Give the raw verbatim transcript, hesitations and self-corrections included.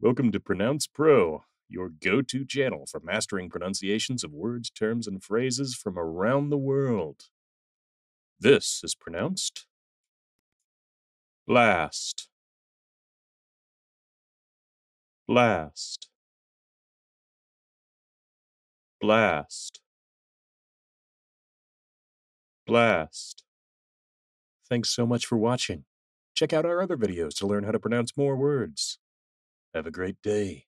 Welcome to Pronounce Pro, your go-to channel for mastering pronunciations of words, terms, and phrases from around the world. This is pronounced Blxst. Blxst. Blxst. Blxst. Thanks so much for watching. Check out our other videos to learn how to pronounce more words. Have a great day.